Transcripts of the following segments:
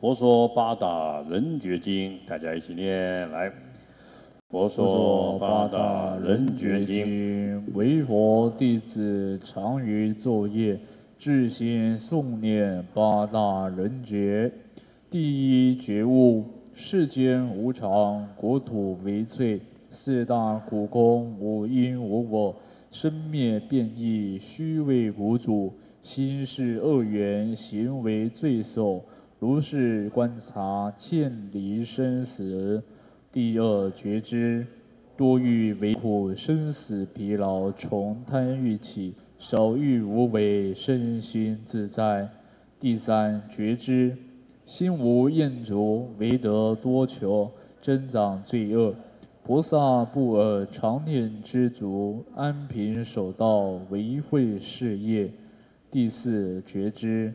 佛说八大人觉经，大家一起念来。佛说八大人觉经，唯佛弟子常于昼夜，至心诵念八大人觉。第一觉悟：世间无常，国土为脆，四大苦空，无因无我，生灭变异，虚位无主，心是恶缘，行为罪首。 如是观察，渐离生死。第二觉知，多欲为苦，生死疲劳从贪欲起；少欲无为，身心自在。第三觉知，心无厌足，唯得多求，增长罪恶。菩萨不尔常念知足，安贫守道，维慧事业。第四觉知。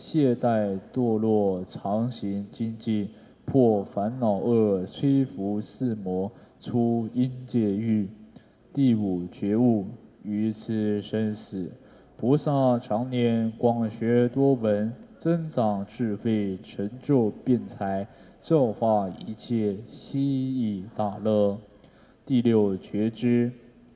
懈怠堕落，常行精进，破烦恼恶，摧伏四魔，出阴界狱。第五觉悟，于此生死。菩萨常年广学多闻，增长智慧，成就辩才，教化一切，悉以大乐。第六觉知，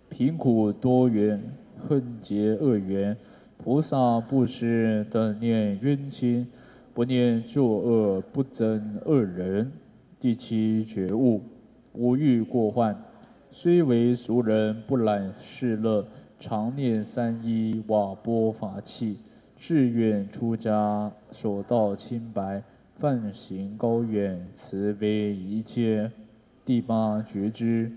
贫苦多缘，恨结恶缘。 菩萨不施等念冤亲，不念旧恶，不憎恶人。第七觉悟，无欲过患，虽为俗人，不染世乐，常念三一瓦钵法器，志愿出家，守道清白，梵行高远，慈悲一切。第八觉知，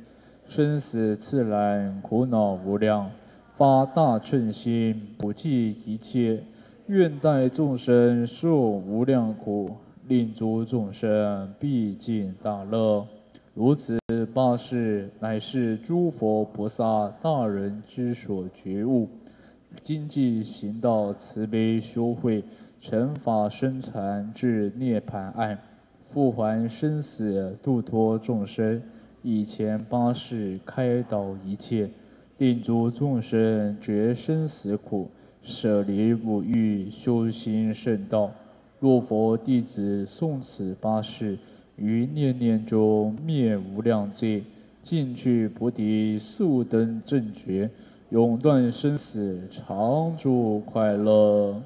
生死自然，苦恼无量。 发大乘心，不计一切，愿待众生受无量苦，令诸众生毕竟大乐。如此八事，乃是诸佛菩萨大人之所觉悟。今既行道慈悲修慧，成法身传至涅槃岸，复还生死，度脱众生。以前八事开导一切。 令诸众生觉生死苦，舍离五欲，修心圣道。若佛弟子诵此八事，于念念中灭无量罪，进去菩提，速登正觉，永断生死，常住快乐。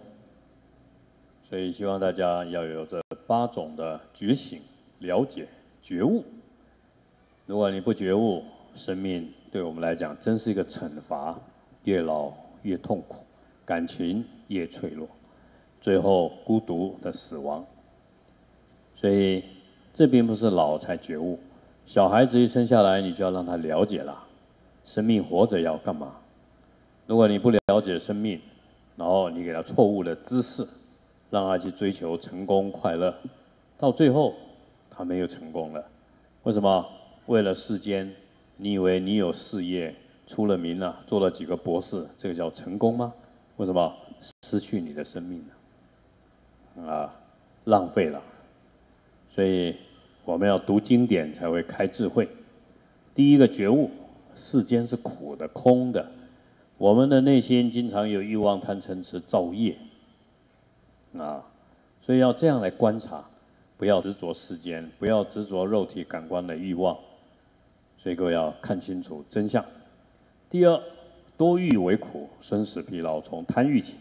所以希望大家要有这8种的觉醒、了解、觉悟。如果你不觉悟，生命对我们来讲真是一个惩罚，越老越痛苦，感情越脆弱，最后孤独的死亡。所以这并不是老才觉悟，小孩子一生下来，你就要让他了解了，生命活着要干嘛。 如果你不了解生命，然后你给他错误的知识，让他去追求成功、快乐，到最后他没有成功了。为什么？为了世间，你以为你有事业、出了名了、做了几个博士，这个叫成功吗？为什么？失去你的生命了，啊，浪费了。所以我们要读经典才会开智慧。第一个觉悟，世间是苦的、空的。 我们的内心经常有欲望、贪嗔痴、造业，啊，所以要这样来观察，不要执着世间，不要执着肉体感官的欲望，所以各位要看清楚真相。第二，多欲为苦，生死疲劳从贪欲起，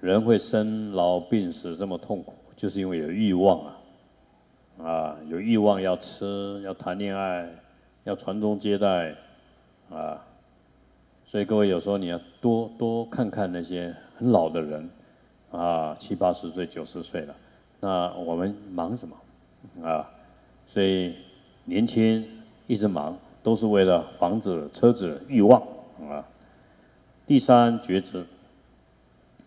人会生老病死这么痛苦，就是因为有欲望啊，有欲望要吃，要谈恋爱，要传宗接代，啊。 所以各位有时候你要多看看那些很老的人，啊，70、80岁、90岁了，那我们忙什么？啊，所以年轻一直忙，都是为了房子、车子、欲望啊。第三，觉知，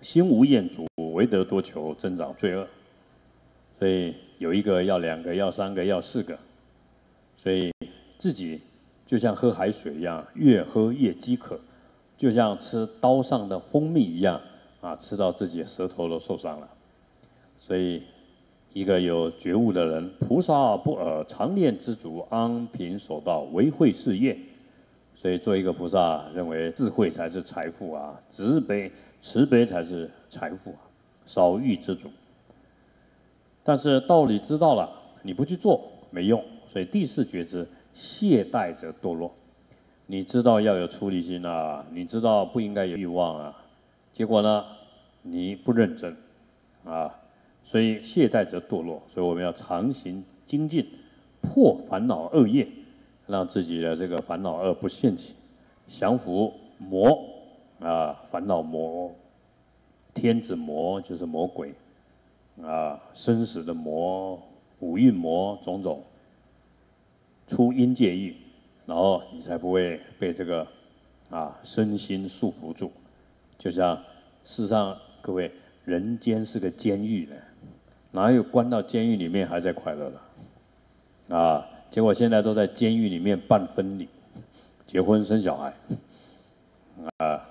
心无厌足，唯得多求，增长罪恶。所以有一个要两个要三个要4个，所以自己就像喝海水一样，越喝越饥渴。 就像吃刀上的蜂蜜一样，啊，吃到自己舌头都受伤了。所以，一个有觉悟的人，菩萨不尔，常念知足，安贫守道，唯慧是业。所以，做一个菩萨，认为智慧才是财富啊，慈悲才是财富啊，少欲知足。但是道理知道了，你不去做没用。所以第四觉知，懈怠则堕落。 你知道要有出离心啊，你知道不应该有欲望啊，结果呢，你不认真，啊，所以懈怠则堕落。所以我们要常行精进，破烦恼恶业，让自己的这个烦恼恶不现起，降伏魔啊，烦恼魔，天子魔就是魔鬼，啊，生死的魔，五蕴魔种种，出阴界狱。 然后你才不会被这个啊身心束缚住，就像事实上各位，人间是个监狱呢，哪有关到监狱里面还在快乐的？啊，结果现在都在监狱里面办婚礼、结婚、生小孩，啊，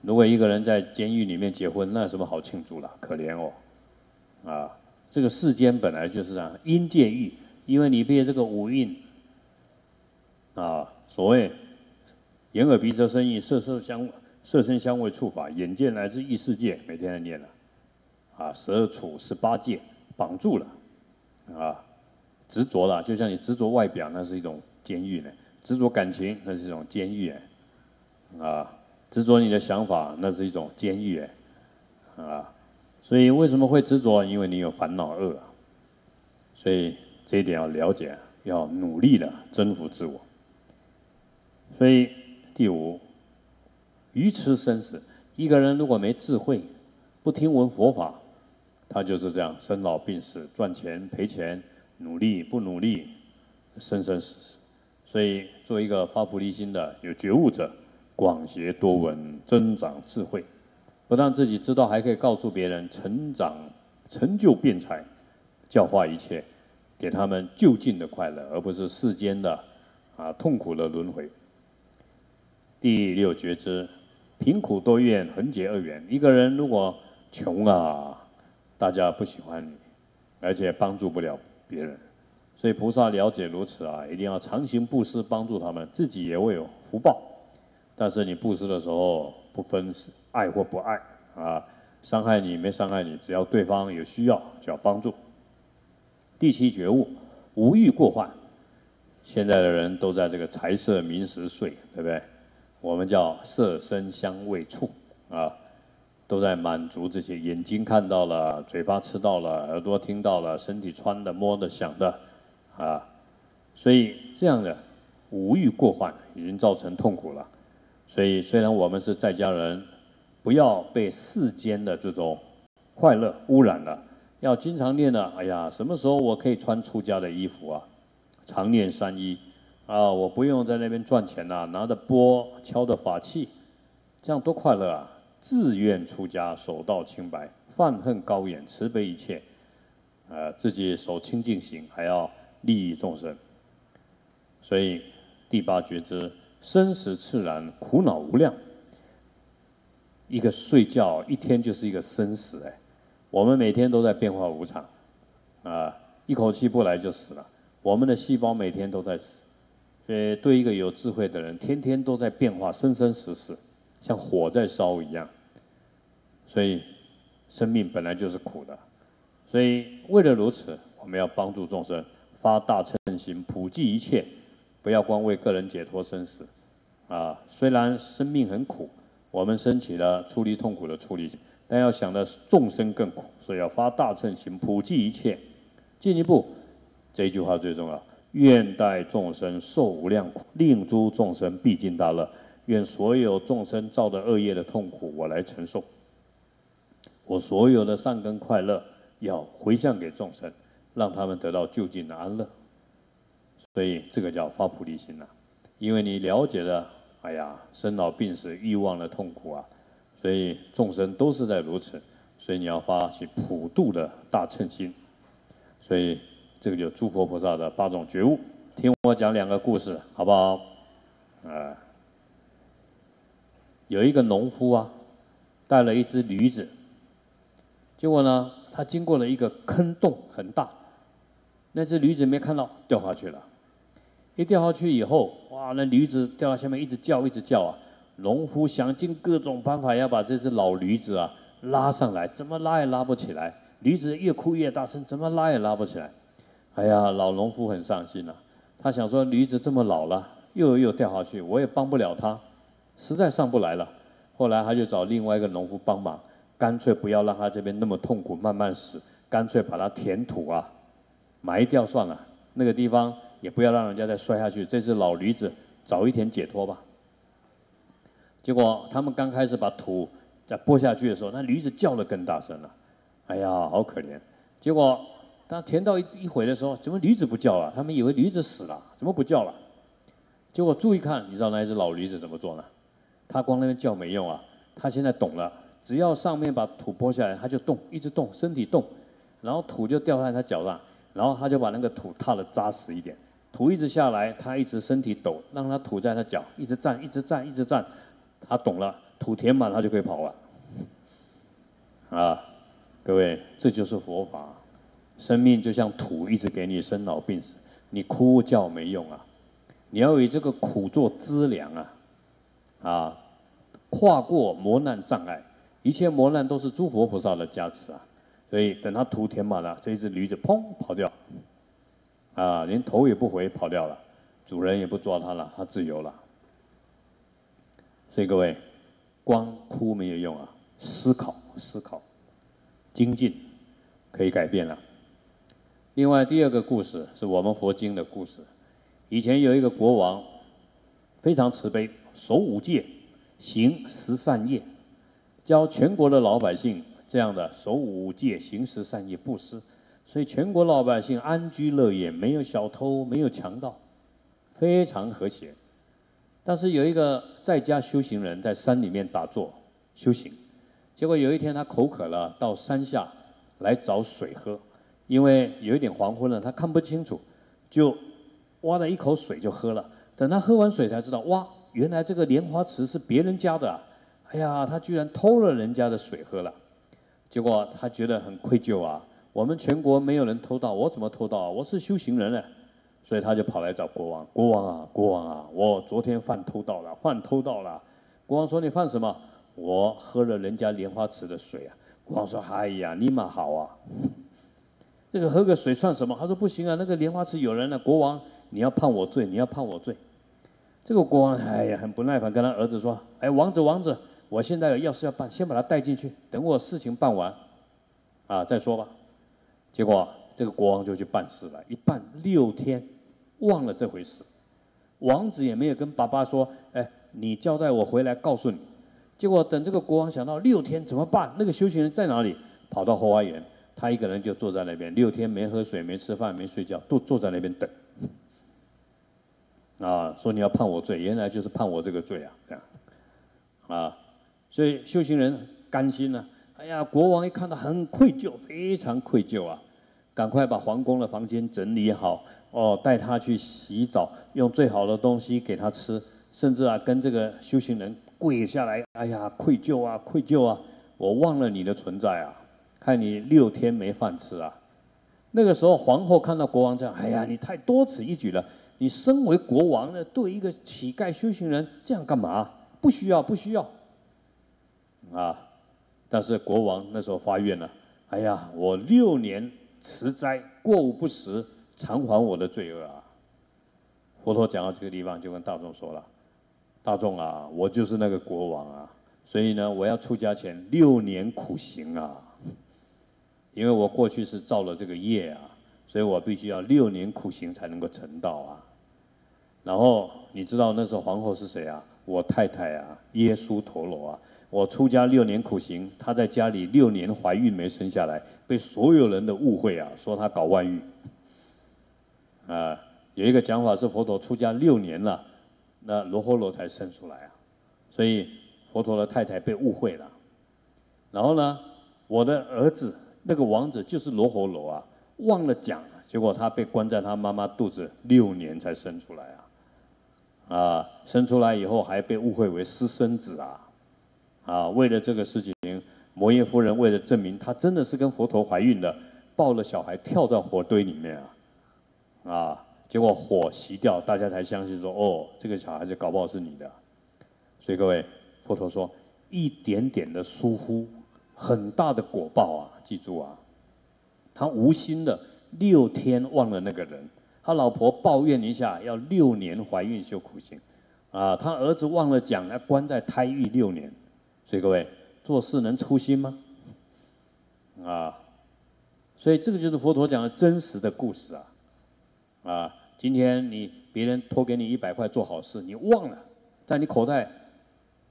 如果一个人在监狱里面结婚，那有什么好庆祝的？可怜哦，啊，这个世间本来就是这样，阴界狱，因为你被这个五蕴。 啊，所谓眼耳鼻舌身意，色声香味触法，眼见来自异世界，每天在念了，啊，12处18戒绑住了，啊，执着了，就像你执着外表，那是一种监狱呢；执着感情，那是一种监狱哎，啊，执着你的想法，那是一种监狱哎，啊，所以为什么会执着？因为你有烦恼恶啊，所以这一点要了解，要努力的征服自我。 所以第5，愚痴生死。一个人如果没智慧，不听闻佛法，他就是这样生老病死，赚钱赔钱，努力不努力，生生死死。所以，做一个发菩提心的有觉悟者，广学多闻，增长智慧，不但自己知道，还可以告诉别人，成长成就辩才，教化一切，给他们就近的快乐，而不是世间的啊痛苦的轮回。 第6觉知，贫苦多怨，恒结恶缘。一个人如果穷啊，大家不喜欢你，而且帮助不了别人，所以菩萨了解如此啊，一定要常行布施，帮助他们，自己也会有福报。但是你布施的时候不分爱或不爱啊，伤害你没伤害你，只要对方有需要就要帮助。第7觉悟，无欲过患。现在的人都在这个财色名食睡，对不对？我们叫色声香味触啊，都在满足这些眼睛看到了，嘴巴吃到了，耳朵听到了，身体穿的、摸的、想的啊，所以这样的无欲过患已经造成痛苦了。所以虽然我们是在家人，不要被世间的这种快乐污染了，要经常念的。哎呀，什么时候我可以穿出家的衣服啊？常念三衣。 啊，我不用在那边赚钱呐、啊，拿着钵敲着法器，这样多快乐啊！自愿出家，守道清白，犯恨高远，慈悲一切，自己守清净行，还要利益众生。所以第八觉知，生死炽然，苦恼无量。一个睡觉一天就是一个生死哎，我们每天都在变化无常，啊，一口气不来就死了。我们的细胞每天都在死。 所以，对一个有智慧的人，天天都在变化，生生死死，像火在烧一样。所以，生命本来就是苦的。所以，为了如此，我们要帮助众生，发大乘心，普济一切，不要光为个人解脱生死。啊，虽然生命很苦，我们升起了出离痛苦的出离，但要想的众生更苦，所以要发大乘心，普济一切。进一步，这一句话最重要。 愿代众生受无量苦，令诸众生必尽大乐。愿所有众生造的恶业的痛苦，我来承受。我所有的善根快乐，要回向给众生，让他们得到究竟的安乐。所以这个叫发菩提心呐、啊，因为你了解了，哎呀，生老病死、欲望的痛苦啊，所以众生都是在如此，所以你要发起普度的大乘心，所以。 这个就是诸佛菩萨的八种觉悟。听我讲两个故事，好不好？有一个农夫啊，带了一只驴子，结果呢，他经过了一个坑洞，很大，那只驴子没看到，掉下去了。一掉下去以后，哇，那驴子掉到下面一直叫，一直叫啊！农夫想尽各种办法要把这只老驴子啊拉上来，怎么拉也拉不起来。驴子越哭越大声，怎么拉也拉不起来。 哎呀，老农夫很伤心了、啊。他想说，驴子这么老了，又掉下去，我也帮不了他，实在上不来了。后来他就找另外一个农夫帮忙，干脆不要让他这边那么痛苦，慢慢死，干脆把它填土啊，埋掉算了。那个地方也不要让人家再摔下去。这只老驴子早一点解脱吧。结果他们刚开始把土在拨下去的时候，那驴子叫得更大声了。哎呀，好可怜。结果。 当填到一回的时候，怎么驴子不叫了？他们以为驴子死了，怎么不叫了？结果注意看，你知道那一只老驴子怎么做呢？它光那边叫没用啊，它现在懂了，只要上面把土拨下来，它就动，一直动，身体动，然后土就掉在它脚上，然后它就把那个土踏得扎实一点，土一直下来，它一直身体抖，让它土在它脚，一直站，一直站，一直站，它懂了，土填满它就可以跑了。啊，各位，这就是佛法。 生命就像土，一直给你生老病死，你哭叫没用啊！你要以这个苦做资粮啊！啊，跨过磨难障碍，一切磨难都是诸佛菩萨的加持啊！所以等他土填满了，这一只驴子砰跑掉，啊，连头也不回跑掉了，主人也不抓它了，它自由了。所以各位，光哭没有用啊，思考思考，精进可以改变了。 另外第二个故事是我们佛经的故事。以前有一个国王，非常慈悲，守五戒，行十善业，教全国的老百姓这样的守五戒、行十善业、布施，所以全国老百姓安居乐业，没有小偷，没有强盗，非常和谐。但是有一个在家修行人，在山里面打坐修行，结果有一天他口渴了，到山下来找水喝。 因为有一点黄昏了，他看不清楚，就挖了一口水就喝了。等他喝完水才知道，哇，原来这个莲花池是别人家的啊！哎呀，他居然偷了人家的水喝了。结果他觉得很愧疚啊！我们全国没有人偷盗，我怎么偷盗啊？我是修行人呢。所以他就跑来找国王：“国王啊，国王啊，我昨天犯偷盗了，犯偷盗了。”国王说：“你犯什么？”我喝了人家莲花池的水啊！国王说：“哎呀，你嘛好啊！” 这个喝个水算什么？他说不行啊，那个莲花池有人了、啊，国王你要判我罪，你要判我罪。这个国王哎呀很不耐烦，跟他儿子说：“哎，王子王子，我现在有要事要办，先把他带进去，等我事情办完，啊再说吧。”结果这个国王就去办事了，一办6天，忘了这回事。王子也没有跟爸爸说：“哎，你交代我回来告诉你。”结果等这个国王想到6天怎么办，那个修行人在哪里？跑到后花园，他一个人就坐在那边，6天没喝水、没吃饭、没睡觉，都坐在那边等。 啊，说你要判我罪，原来就是判我这个罪啊，这样，啊，所以修行人甘心呢、啊，哎呀，国王一看到很愧疚，非常愧疚啊，赶快把皇宫的房间整理好，哦，带他去洗澡，用最好的东西给他吃，甚至啊跟这个修行人跪下来，哎呀，愧疚啊，愧疚啊，我忘了你的存在啊，看你6天没饭吃啊，那个时候皇后看到国王这样，哎呀，你太多此一举了。 你身为国王呢，对一个乞丐修行人这样干嘛？不需要，不需要。啊！但是国王那时候发愿了：哎呀，我6年持斋，过午不食，偿还我的罪恶啊！佛陀讲到这个地方，就跟大众说了：大众啊，我就是那个国王啊，所以呢，我要出家前6年苦行啊，因为我过去是造了这个业啊，所以我必须要6年苦行才能够成道啊。 然后你知道那时候皇后是谁啊？我太太啊，耶输陀罗啊！我出家6年苦行，她在家里6年怀孕没生下来，被所有人的误会啊，说她搞外遇。有一个讲法是佛陀出家6年了，那罗睺罗才生出来啊，所以佛陀的太太被误会了。然后呢，我的儿子那个王子就是罗睺罗啊，忘了讲，结果他被关在他妈妈肚子6年才生出来啊。 啊，生出来以后还被误会为私生子啊！啊，为了这个事情，摩耶夫人为了证明她真的是跟佛陀怀孕的，抱了小孩跳到火堆里面啊！啊，结果火熄掉，大家才相信说，哦，这个小孩子搞不好是你的。所以各位，佛陀说，一点点的疏忽，很大的果报啊！记住啊，他无心的6天忘了那个人。 他老婆抱怨一下，要6年怀孕修苦行，啊，他儿子忘了讲，要关在胎狱6年，所以各位做事能粗心吗？啊，所以这个就是佛陀讲的真实的故事啊，啊，今天你别人托给你100块做好事，你忘了，在你口袋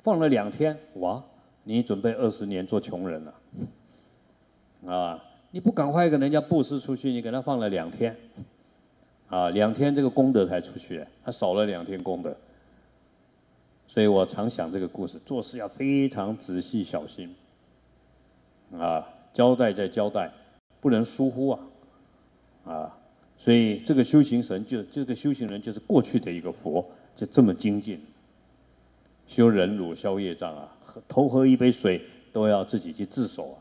放了2天，哇，你准备20年做穷人了，啊，你不赶快给人家布施出去，你给他放了2天。 啊，2天这个功德才出去，他少了2天功德，所以我常想这个故事，做事要非常仔细小心，啊，交代再交代，不能疏忽啊，啊，所以这个修行神就这个修行人就是过去的一个佛，就这么精进，修忍辱消业障啊，头喝1杯水都要自己去自首啊，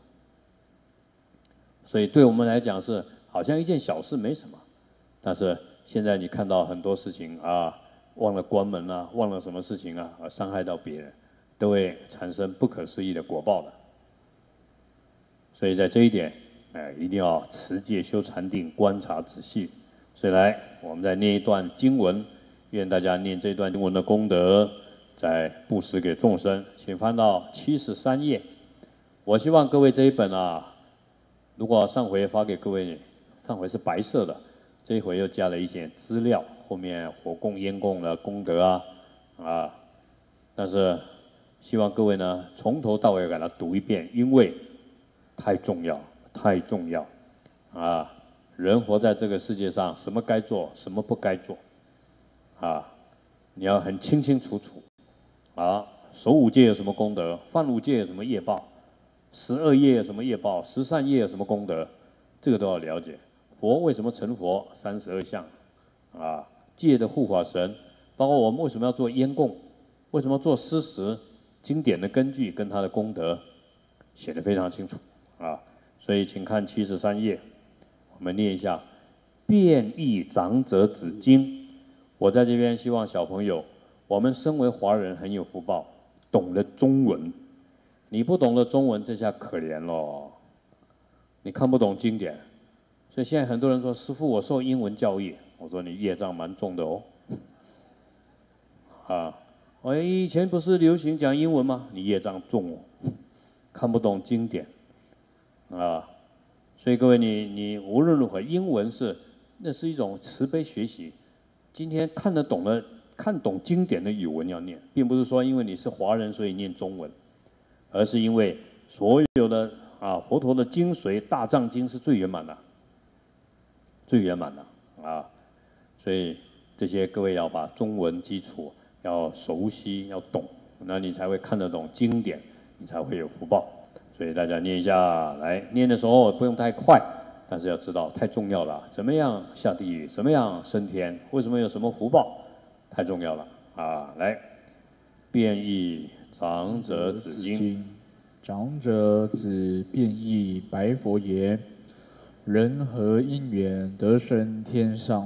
所以对我们来讲是好像一件小事没什么。 但是现在你看到很多事情啊，忘了关门啊，忘了什么事情啊，而伤害到别人，都会产生不可思议的果报的。所以在这一点，一定要持戒、修禅定、观察仔细。所以来，我们再念一段经文，愿大家念这段经文的功德，再布施给众生。请翻到73页。我希望各位这一本啊，如果上回发给各位，上回是白色的。 这一回又加了一些资料，后面火供、烟供的功德啊，啊，但是希望各位呢从头到尾给它读一遍，因为太重要，太重要啊！人活在这个世界上，什么该做，什么不该做，啊，你要很清清楚楚啊。守5戒有什么功德？犯5戒有什么业报？12业有什么业报？13业有什么功德？这个都要了解。 佛为什么成佛？32项，啊，戒的护法神，包括我们为什么要做烟供，为什么做施食，经典的根据跟它的功德，写得非常清楚啊。所以请看73页，我们念一下《变异长者子经》。我在这边希望小朋友，我们身为华人很有福报，懂了中文。你不懂了中文，这下可怜咯，你看不懂经典。 所以现在很多人说：“师父，我受英文教育。”我说：“你业障蛮重的哦。”啊，我以前不是流行讲英文吗？你业障重哦，看不懂经典啊。所以各位你无论如何，英文那是一种慈悲学习。今天看得懂了，看懂经典的语文要念，并不是说因为你是华人所以念中文，而是因为所有的啊佛陀的精髓《大藏经》是最圆满的，最圆满的啊。所以这些各位要把中文基础要熟悉要懂，那你才会看得懂经典，你才会有福报。 所以大家念一下，来念的时候不用太快，但是要知道太重要了。怎么样下地狱？怎么样升天？为什么有什么福报？太重要了啊！来，变异长者子经，长者子变异白佛言：人何因缘得生天上？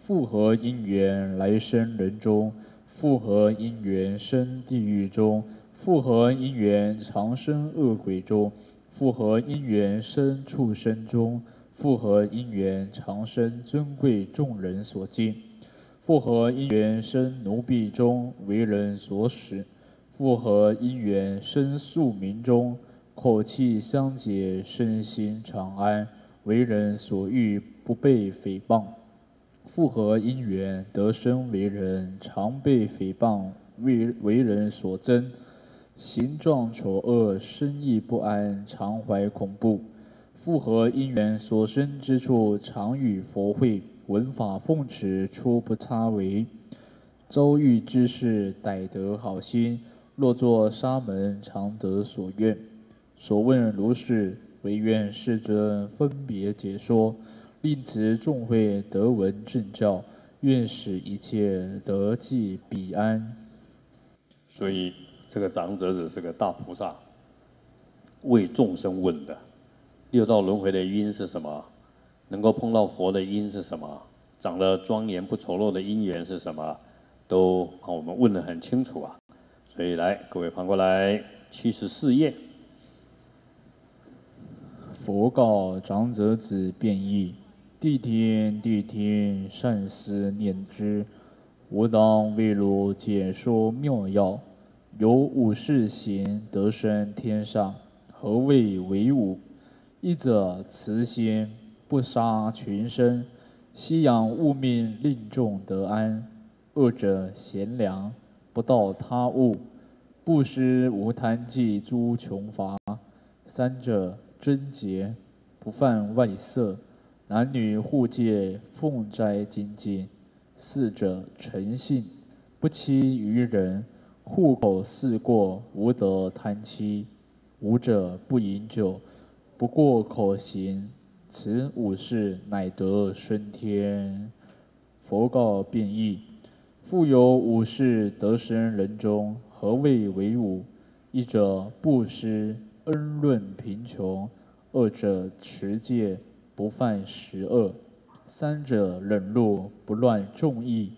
复何因缘来生人中？复何因缘生地狱中？ 复合因缘常生恶鬼中，复合因缘生畜生中，复合因缘常生尊贵众人所敬，复合因缘生奴婢中为人所使，复合因缘生庶民中，口气相解，身心长安，为人所欲不被诽谤，复合因缘得生为人，常被诽谤，为人所憎。 形状丑恶，身意不安，常怀恐怖。复合因缘所生之处，常与佛会，闻法奉持，出不差违。遭遇之事，逮得好心。若作沙门，常得所愿。所问如是，唯愿世尊分别解说，令此众会得闻正教，愿使一切得即彼安。所以。 这个长者子是个大菩萨，为众生问的。六道轮回的因是什么？能够碰到佛的因是什么？长得庄严不丑陋的因缘是什么？都把我们问得很清楚啊！所以来，各位翻过来，74页。佛告长者子辩义：谛听，谛听，善思念之。吾当为汝解说妙要。 由五事行得生天上，何谓为五？一者慈心，不杀群生，息养物命，令众得安；二者贤良，不盗他物，不施无贪忌诸穷乏；三者贞洁，不犯外色，男女互戒，奉斋精进；四者诚信，不欺于人。 护口四过，无得贪欺；五者不饮酒，不过口行。此五事乃得生天。佛告辩义：复有五事得生人中，何谓为五？一者布施，恩润贫穷；二者持戒，不犯十恶；三者忍辱，不乱众义。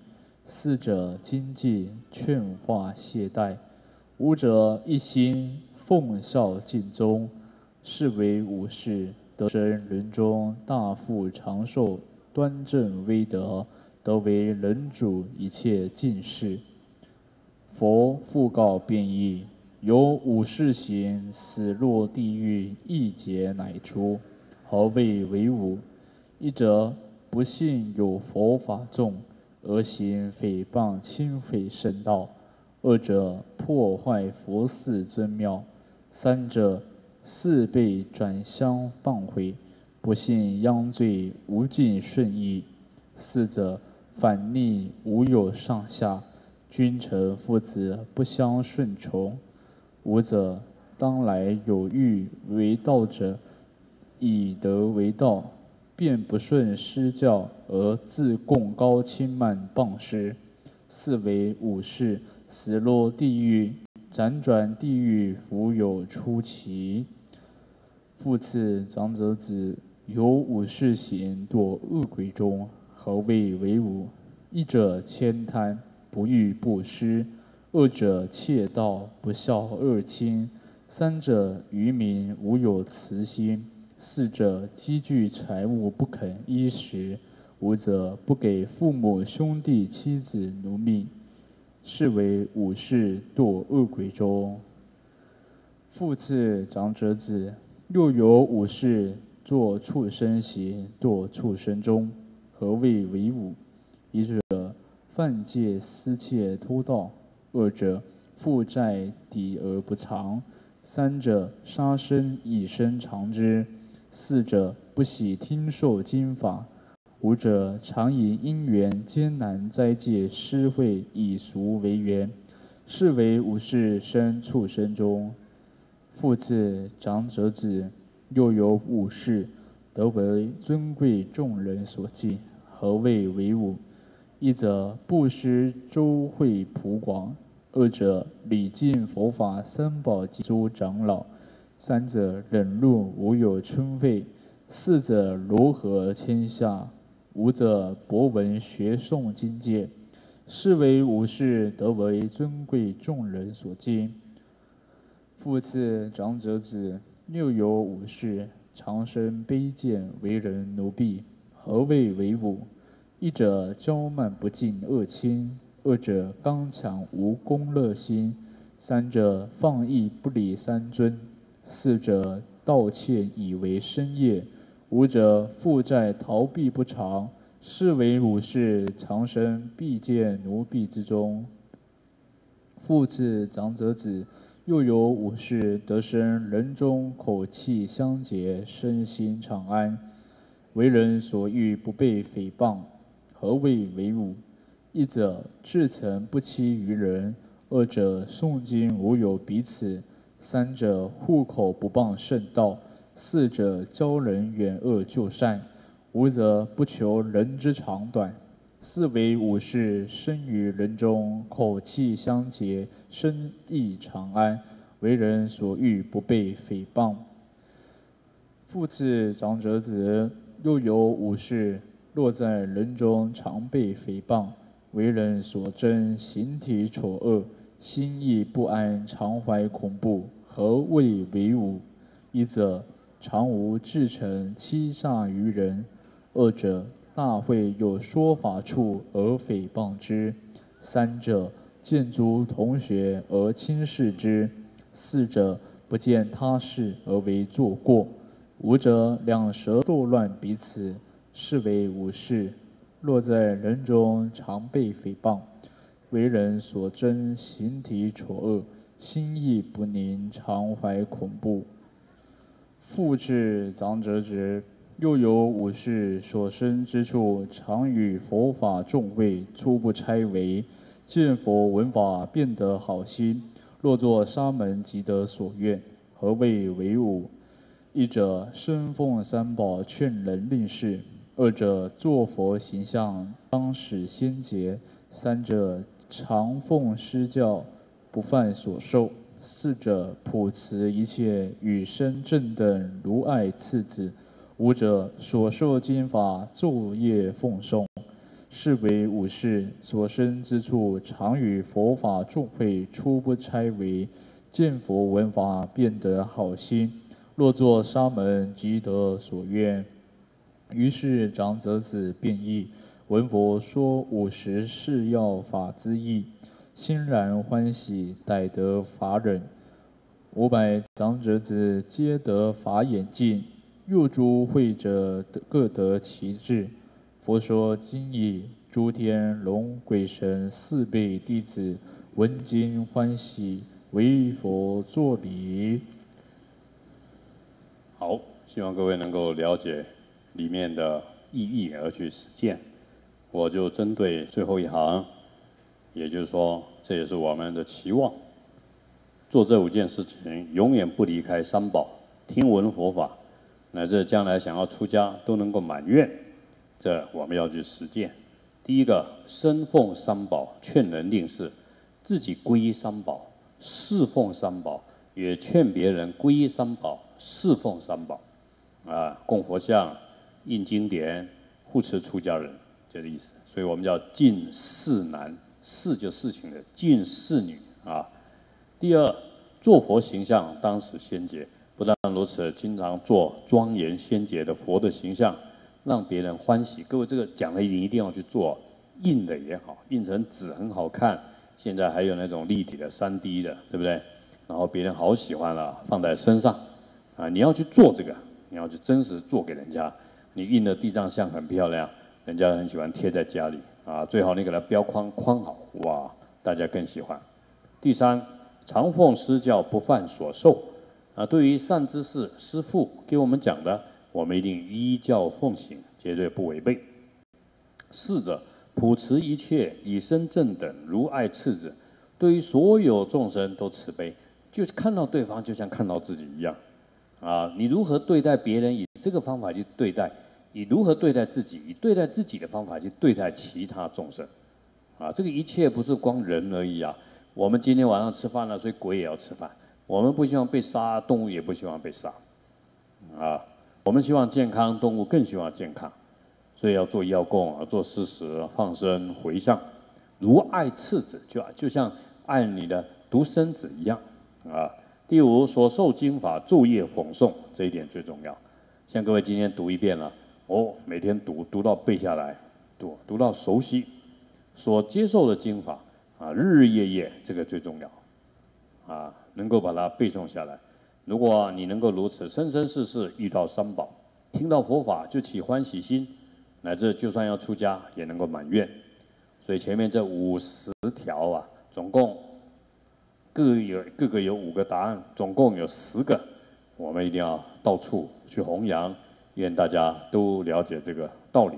四者经济劝化懈怠，五者一心奉孝尽忠，是为五事得生人中大富长寿端正威德，得为人主一切尽事。佛复告辩义：由五事行，死落地狱一劫乃出。何谓为五？一者不信有佛法众。 而行诽谤侵毁圣道；二者破坏佛寺尊庙；三者四被转香谤毁，不信殃罪无尽顺意；四者反逆无有上下，君臣父子不相顺从；五者当来有欲为道者，以德为道。 便不顺师教而自贡高轻慢谤师，是为五事，死落地狱，辗转地狱，福有出奇。复次长者子，由五事行堕恶鬼中，何谓为五？一者悭贪，不欲布施；二者窃盗，不孝恶亲；三者愚民，无有慈心。 四者积聚财物不肯衣食，五者不给父母兄弟妻子奴婢，是为五世堕恶鬼中。复次长者子，又有五世作畜生行，堕畜生中，何谓为五？一者犯戒、私窃、偷盗；二者负债抵而不偿；三者杀生，以身偿之；四者不喜听受经法；五者常以因缘艰难斋戒施惠以俗为缘，是为五世生畜生中。复次长者子，又有五世得为尊贵众人所敬，何谓为五？一者布施周惠普广，二者礼敬佛法三宝及诸长老，三者忍辱无有嗔恚，四者柔和谦下，五者博闻学诵经戒，是为五世得为尊贵众人所敬。复次长者子，又有五世常生卑贱，为人奴婢，何谓为五？一者骄慢不敬恶亲；二者刚强无功乐心；三者放逸不理三尊；四者盗窃以为生业；五者负债逃避不偿，是为五世常生卑贱奴婢之中。复次长者子，又有五世得生人中，口气相结，身心常安，为人所欲不被诽谤，何谓为五？一者至诚不欺于人；二者诵经无有彼此；三者护口不谤圣道；四者教人远恶就善；五者不求人之长短。是为五世生于人中，口气相结，身意常安，为人所欲不被诽谤。复次长者子，又有五世落在人中，常被诽谤，为人所憎，形体丑恶，心意不安，常怀恐怖，何谓为五？一者常无至诚，欺诈于人；二者大会有说法处而诽谤之；三者见诸同学而轻视之；四者不见他事而为作过；五者两舌斗乱彼此，是为五世落在人中，常被诽谤，为人所憎，形体丑恶，心意不宁，常怀恐怖。复次长者子，又有五世所生之处，常与佛法众会，初不拆违，见佛闻法变得好心，落作沙门即得所愿，何谓为五？一者身奉三宝劝人令事；二者作佛形象当使先节；三者常奉师教不犯所受；四者普慈一切与生正等如爱次子；五者所受经法昼夜奉诵，是为五世所生之处，常与佛法众会，初不拆违，见佛闻法变得好心，若作沙门即得所愿。于是长者子便议闻佛说五十誓要法之意，欣然欢喜，逮得法忍。500长者子皆得法眼净，又诸会者各得其智。佛说经已，诸天龙鬼神四辈弟子闻经欢喜，为佛作礼。好，希望各位能够了解里面的意义而去实践。我就针对最后一行，也就是说，这也是我们的期望。做这5件事情，永远不离开三宝，听闻佛法，乃至将来想要出家都能够满愿，这我们要去实践。第一个，身奉三宝，劝人令事，自己皈依三宝，侍奉三宝，也劝别人皈依三宝，侍奉三宝，啊，供佛像、印经典、护持出家人，这个意思。所以我们叫近侍男，侍就侍寝的，近侍女啊。第二，做佛形象，当使先觉。不但如此，经常做庄严先洁的佛的形象，让别人欢喜。各位，这个讲的你一定要去做，印的也好，印成纸很好看，现在还有那种立体的、3D 的，对不对？然后别人好喜欢了，放在身上啊，你要去做这个，你要去真实做给人家。你印的地藏像很漂亮，人家很喜欢贴在家里啊，最好你给它标框框好，哇，大家更喜欢。第三，常奉师教，不犯所受。 啊，对于善知识师父给我们讲的，我们一定依教奉行，绝对不违背。四者普慈一切，以身正等，如爱赤子，对于所有众生都慈悲，就是看到对方就像看到自己一样。啊，你如何对待别人，以这个方法去对待；你如何对待自己，以对待自己的方法去对待其他众生。啊，这个一切不是光人而已啊。我们今天晚上吃饭了，所以鬼也要吃饭。 我们不希望被杀，动物也不希望被杀，啊，我们希望健康，动物更希望健康，所以要做药供啊，做施食、放生、回向，如爱赤子，就像爱你的独生子一样啊。第五，所受经法昼夜奉诵，这一点最重要。像各位今天读一遍了，哦，每天读，读到背下来，读到熟悉，所接受的经法啊，日日夜夜，这个最重要，啊。 能够把它背诵下来。如果你能够如此，生生世世遇到三宝，听到佛法就起欢喜心，乃至就算要出家也能够满愿。所以前面这50条啊，总共各个有5个答案，总共有10个。我们一定要到处去弘扬，愿大家都了解这个道理。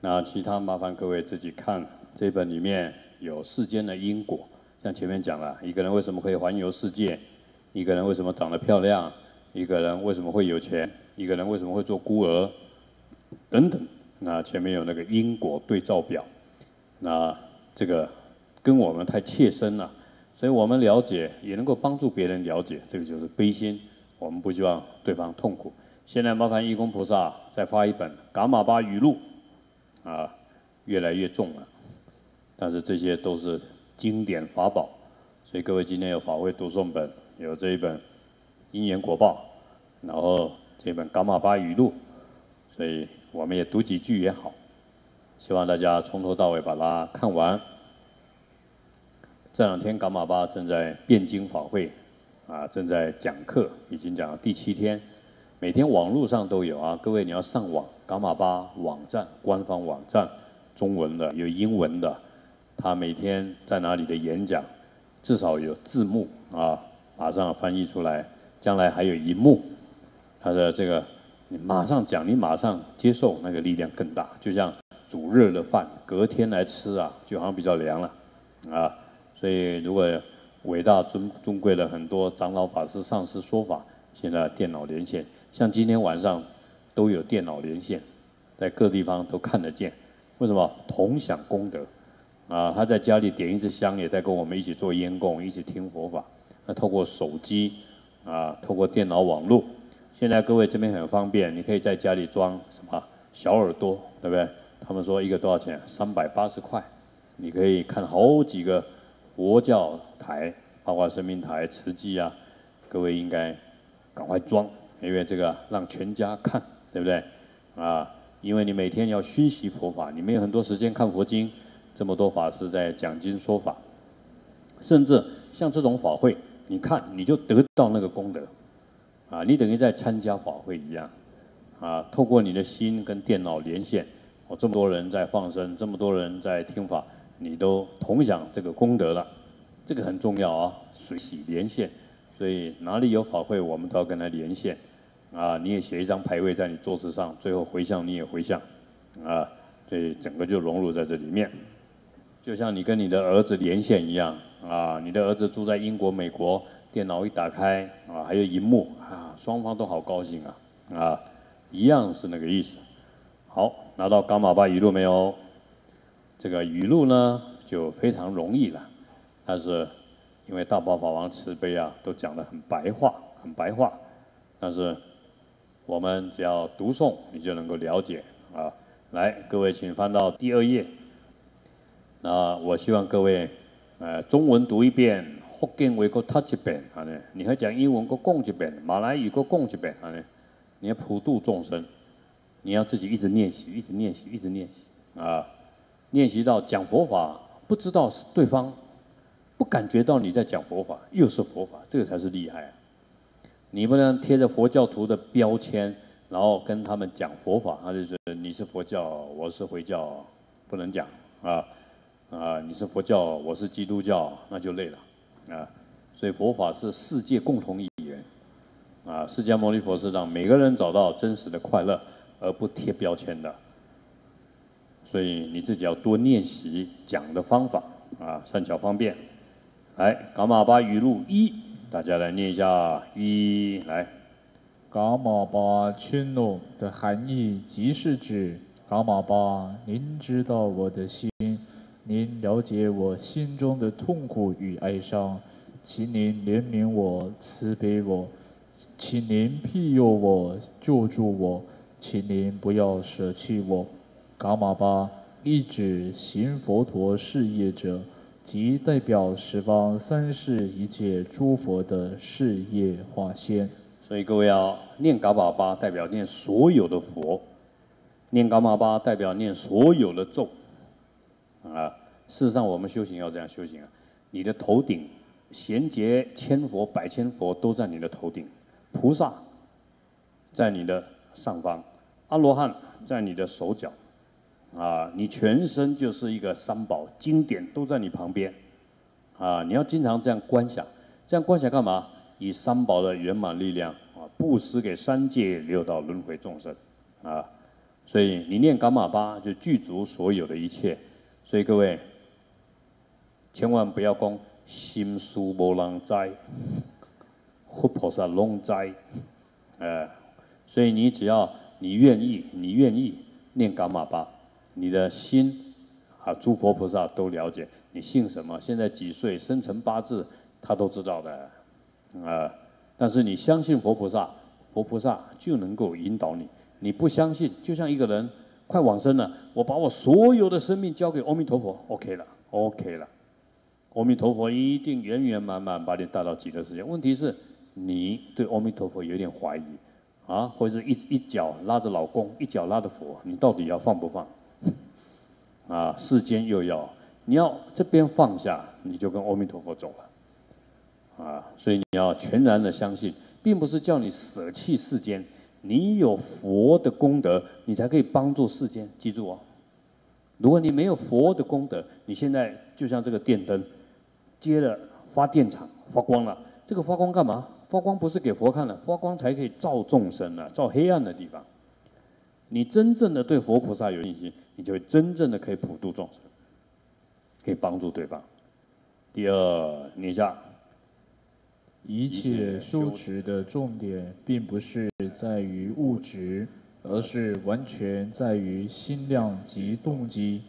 那其他麻烦各位自己看这本里面有世间的因果。 像前面讲了，一个人为什么可以环游世界？一个人为什么长得漂亮？一个人为什么会有钱？一个人为什么会做孤儿？等等。那前面有那个因果对照表，那这个跟我们太切身了，所以我们了解也能够帮助别人了解，这个就是悲心。我们不希望对方痛苦。现在麻烦义工菩萨再发一本《噶玛巴语录》，啊，越来越重了，但是这些都是。 经典法宝，所以各位今天有法会读诵本，有这一本《因缘果报》，然后这本《噶玛巴语录》，所以我们也读几句也好。希望大家从头到尾把它看完。这2天噶玛巴正在辩经法会，啊，正在讲课，已经讲到第7天，每天网络上都有啊。各位你要上网，噶玛巴网站官方网站，中文的有英文的。 他每天在哪里的演讲，至少有字幕啊，马上翻译出来。将来还有萤幕，他的这个你马上讲，你马上接受，那个力量更大。就像煮热的饭，隔天来吃啊，就好像比较凉了啊。所以，如果伟大尊贵的很多长老法师上师说法，现在电脑连线，像今天晚上都有电脑连线，在各地方都看得见。为什么？同享功德。 啊，他在家里点1支香，也在跟我们一起做烟供，一起听佛法。那透过手机，啊，透过电脑网络，现在各位这边很方便，你可以在家里装什么小耳朵，对不对？他们说一个多少钱？380块。你可以看好几个佛教台，包括生命台、慈济啊。各位应该赶快装，因为这个让全家看，对不对？啊，因为你每天要熏习佛法，你没有很多时间看佛经。 这么多法师在讲经说法，甚至像这种法会，你看你就得到那个功德，啊，你等于在参加法会一样，啊，透过你的心跟电脑连线，哦，这么多人在放生，这么多人在听法，你都同享这个功德了，这个很重要啊，随喜连线，所以哪里有法会，我们都要跟他连线，啊，你也写一张牌位在你桌子上，最后回向你也回向，啊，所以整个就融入在这里面。 就像你跟你的儿子连线一样啊，你的儿子住在英国、美国，电脑一打开啊，还有萤幕啊，双方都好高兴啊啊，一样是那个意思。好，拿到《噶玛巴语录》没有？这个语录呢就非常容易了，但是因为大宝法王慈悲啊，都讲得很白话，很白话。但是我们只要读诵，你就能够了解啊。来，各位请翻到第2页。 那我希望各位，中文读一遍，福建话各读一遍，安尼，你还讲英文各讲一遍，马来语各讲一遍，安尼，你要普度众生，你要自己一直练习，一直练习，一直练习，啊，练习到讲佛法不知道对方不感觉到你在讲佛法，又是佛法，这个才是厉害啊！你不能贴着佛教徒的标签，然后跟他们讲佛法，他就是你是佛教，我是回教，不能讲啊啊！你是佛教，我是基督教，那就累了啊！所以佛法是世界共同语言啊！释迦牟尼佛是让每个人找到真实的快乐，而不贴标签的。 所以你自己要多练习讲的方法啊，善巧方便。来，噶玛巴语录一，大家来念一下一。来，噶玛巴春龙的含义即是指噶玛巴，您知道我的心，您了解我心中的痛苦与哀伤，请您怜悯我，慈悲我，请您庇佑我，救助我，请您不要舍弃我。 噶玛巴意指行佛陀事业者，即代表十方三世一切诸佛的事业化身。所以各位要念噶玛巴，代表念所有的佛；念噶玛巴，代表念所有的咒。啊，事实上我们修行要这样修行啊，你的头顶衔接千佛、百千佛都在你的头顶，菩萨在你的上方，阿罗汉在你的手脚。 啊，你全身就是一个三宝，经典都在你旁边，啊，你要经常这样观想，这样观想干嘛？以三宝的圆满力量啊，布施给三界六道轮回众生，啊，所以你念噶玛巴就具足所有的一切，所以各位千万不要讲心事无人知，佛菩萨拢知，所以你只要你愿意念噶玛巴。 你的心啊，诸佛菩萨都了解。你姓什么？现在几岁？生辰八字，他都知道的。但是你相信佛菩萨，佛菩萨就能够引导你。你不相信，就像一个人快往生了，我把我所有的生命交给阿弥陀佛 ，OK 了。阿弥陀佛一定圆圆满满把你带到极乐世界。问题是，你对阿弥陀佛有点怀疑啊，或者一脚拉着老公，一脚拉着佛，你到底要放不放？ 啊，世间又要，你要这边放下，你就跟阿弥陀佛走了，啊，所以你要全然的相信，并不是叫你舍弃世间，你有佛的功德，你才可以帮助世间。记住哦，如果你没有佛的功德，你现在就像这个电灯，接了发电厂发光了，这个发光干嘛？发光不是给佛看的，发光才可以照众生啊，照黑暗的地方。 你真正的对佛菩萨有信心，你就真正的可以普度众生，可以帮助对方。第二，念一下。一切修持的重点，并不是在于物质，而是完全在于心量及动机。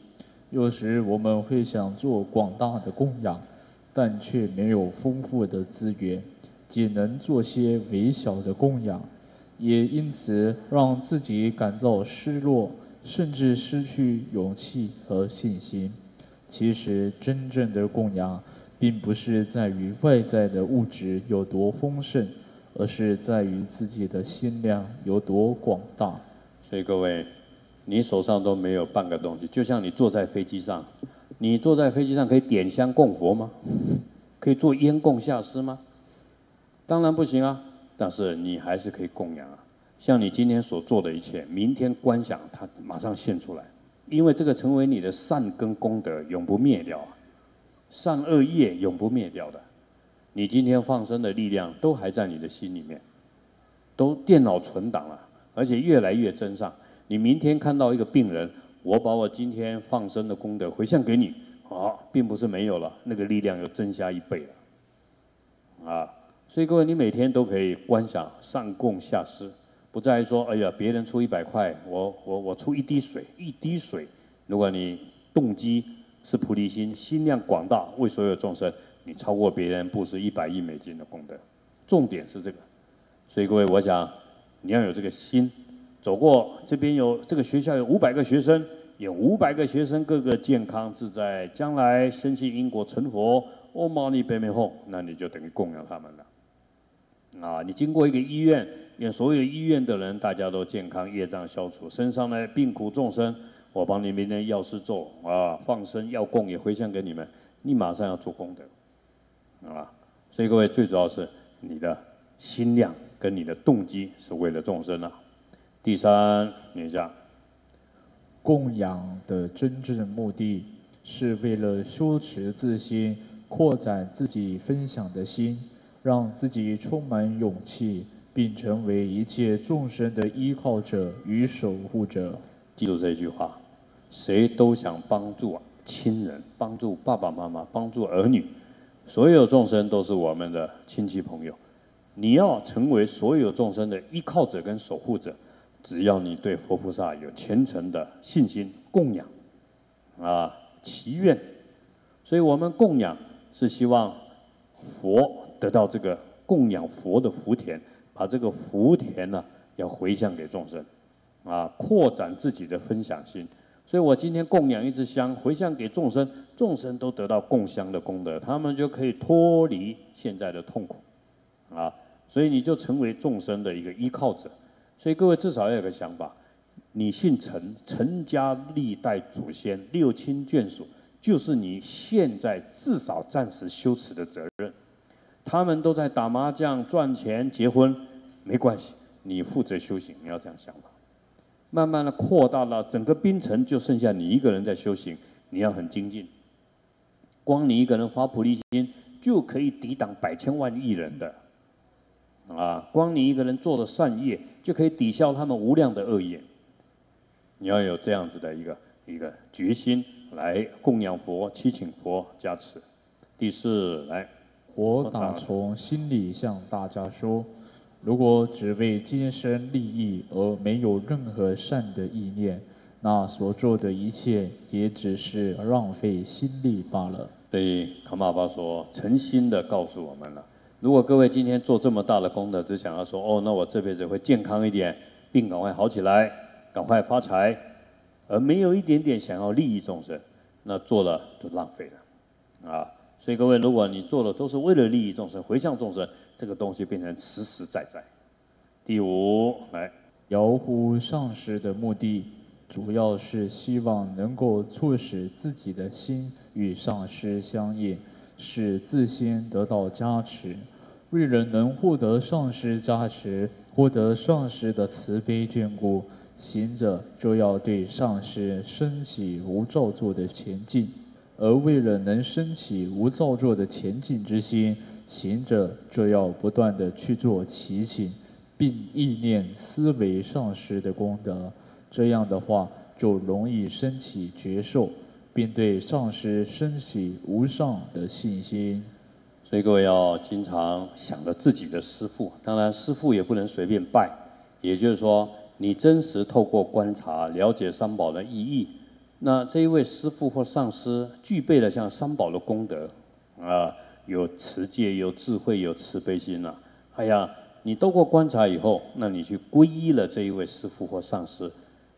有时我们会想做广大的供养，但却没有丰富的资源，只能做些微小的供养。 也因此让自己感到失落，甚至失去勇气和信心。其实，真正的供养，并不是在于外在的物质有多丰盛，而是在于自己的心量有多广大。所以各位，你手上都没有半个东西，就像你坐在飞机上，你坐在飞机上可以点香供佛吗？可以做烟供下施吗？当然不行啊。 但是你还是可以供养啊，像你今天所做的一切，明天观想它马上现出来，因为这个成为你的善根功德，永不灭掉啊，善恶业永不灭掉的。你今天放生的力量都还在你的心里面，都电脑存档了，而且越来越增上。你明天看到一个病人，我把我今天放生的功德回向给你，啊，并不是没有了，那个力量又增加1倍了，啊。 所以各位，你每天都可以观想上供下施，不在于说，哎呀，别人出100块，我出一滴水。如果你动机是菩提心，心量广大，为所有众生，你超过别人布施100亿美金的功德。重点是这个。所以各位，我想你要有这个心。走过这边有这个学校有500个学生，有500个学生个个健康自在，将来生去因果成佛，唵嘛呢叭咪吽，那你就等于供养他们了。 啊，你经过一个医院，愿所有医院的人大家都健康，业障消除，身上的病苦众生，我帮你明天药师咒啊，放生药供也回向给你们，你马上要做功德，啊。所以各位最主要是你的心量跟你的动机是为了众生啊。第三，念一下，供养的真正目的是为了修持自心，扩展自己分享的心，让自己充满勇气，并成为一切众生的依靠者与守护者。记住这句话，谁都想帮助啊，亲人，帮助爸爸妈妈，帮助儿女，所有众生都是我们的亲戚朋友。你要成为所有众生的依靠者跟守护者，只要你对佛菩萨有虔诚的信心、供养啊、祈愿，所以我们供养是希望佛得到这个供养佛的福田，把这个福田呢要回向给众生啊，扩展自己的分享心。所以我今天供养一支香，回向给众生，众生都得到供香的功德，他们就可以脱离现在的痛苦啊。所以你就成为众生的一个依靠者。所以各位至少要有个想法，你姓陈，陈家历代祖先六亲眷属，就是你现在至少暂时修持的责任。他们都在打麻将赚钱结婚，没关系，你负责修行，你要这样想法。慢慢的扩大了整个槟城，就剩下你一个人在修行，你要很精进。光你一个人发菩提心，就可以抵挡1,000,000,000亿人的。啊，光你一个人做的善业，就可以抵消他们无量的恶业。你要有这样子的一个决心来供养佛、祈请佛加持。第四，来，我打从心里向大家说，如果只为今生利益而没有任何善的意念，那所做的一切也只是浪费心力罢了。所以卡玛巴说，诚心的告诉我们了。如果各位今天做这么大的功德，只想要说哦，那我这辈子会健康一点，病赶快好起来，赶快发财，而没有一点点想要利益众生，那做了就浪费了啊！所以各位，如果你做的都是为了利益众生、回向众生，这个东西变成实实在在。第五，来，遥呼上师的目的，主要是希望能够促使自己的心与上师相应，使自心得到加持。为人能获得上师加持，获得上师的慈悲眷顾，行者就要对上师升起无造作的前进，而为了能升起无造作的前进之心，行者就要不断的去做祈请，并意念思维上师的功德，这样的话就容易升起觉受，并对上师升起无上的信心。所以各位要经常想着自己的师父，当然师父也不能随便拜，也就是说你真实透过观察了解三宝的意义，那这一位师父或上师具备了像三宝的功德啊、有持戒、有智慧、有慈悲心啊。哎呀，你透过观察以后，那你去皈依了这一位师父或上师，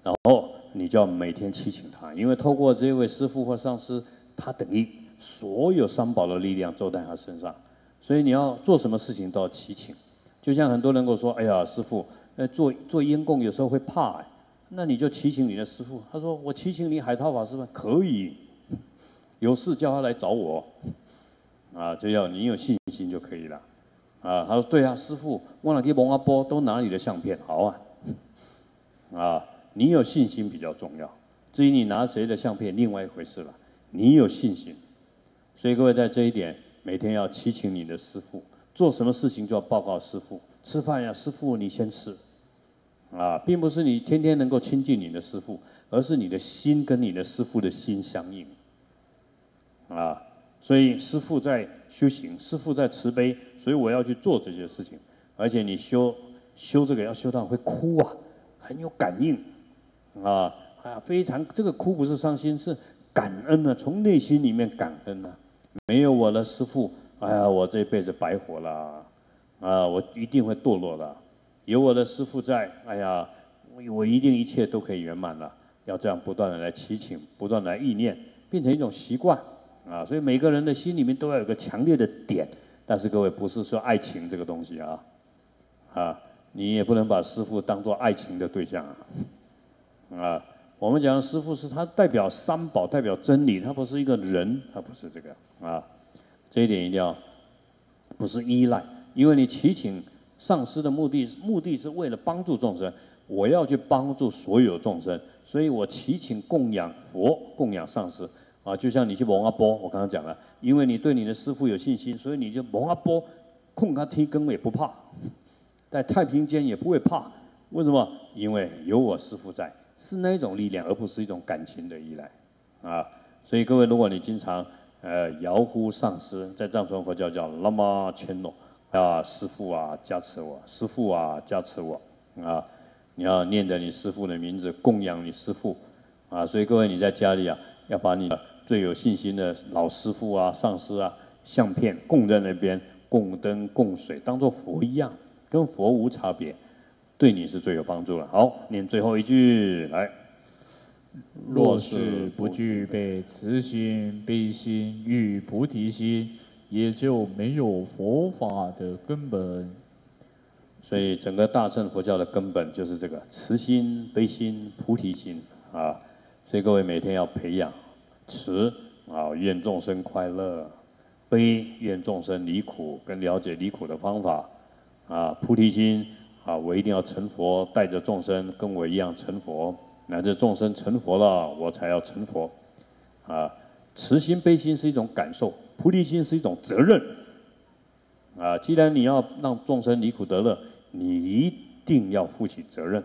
然后你就要每天祈请他，因为透过这一位师父或上师，他等于所有三宝的力量都在他身上，所以你要做什么事情都要祈请。就像很多人跟我说：“哎呀，师父，做烟供有时候会怕。”那你就祈请你的师父。他说：“我祈请你海涛法师吧，可以，有事叫他来找我。”啊，就要你有信心就可以了。啊，他说：“对啊，师父，我哪去蒙阿波都拿你的相片，好啊。”啊，你有信心比较重要。至于你拿谁的相片，另外一回事了。你有信心。所以各位在这一点，每天要祈请你的师父，做什么事情就要报告师父。吃饭呀，师父你先吃，啊，并不是你天天能够亲近你的师父，而是你的心跟你的师父的心相应，啊，所以师父在修行，师父在慈悲，所以我要去做这些事情。而且你修这个要修到会哭啊，很有感应，啊，非常这个哭不是伤心，是感恩啊，从内心里面感恩啊。没有我的师父，哎呀，我这辈子白活了，啊，我一定会堕落的。有我的师父在，哎呀，我一定一切都可以圆满了。要这样不断的来祈请，不断的来意念，变成一种习惯啊。所以每个人的心里面都要有个强烈的点，但是各位不是说爱情这个东西啊，啊，你也不能把师父当作爱情的对象啊，啊。我们讲师父是他代表三宝，代表真理，他不是一个人，他不是这个啊，这一点一定要不是依赖，因为你祈请上师的目的是为了帮助众生，我要去帮助所有众生，所以我祈请供养佛、供养上师啊，就像你去蒙阿波，我刚刚讲了，因为你对你的师父有信心，所以你就蒙阿波，控他踢更也不怕，在太平间也不会怕，为什么？因为有我师父在，是那一种力量，而不是一种感情的依赖啊。所以各位，如果你经常遥呼上师，在藏传佛教叫喇嘛千诺啊，师父啊加持我，师父啊加持我啊，你要念着你师父的名字，供养你师父啊。所以各位，你在家里啊，要把你最有信心的老师父啊、上师啊相片供在那边，供灯供水，当作佛一样，跟佛无差别，对你是最有帮助了。好，念最后一句来。 若是不具备慈心、悲心与菩提心，也就没有佛法的根本。所以，整个大乘佛教的根本就是这个慈心、悲心、菩提心啊。所以，各位每天要培养慈啊，愿众生快乐；悲，愿众生离苦，跟了解离苦的方法啊；菩提心啊，我一定要成佛，带着众生跟我一样成佛。 乃至众生成佛了，我才要成佛，啊！慈心、悲心是一种感受，菩提心是一种责任，啊！既然你要让众生离苦得乐，你一定要负起责任。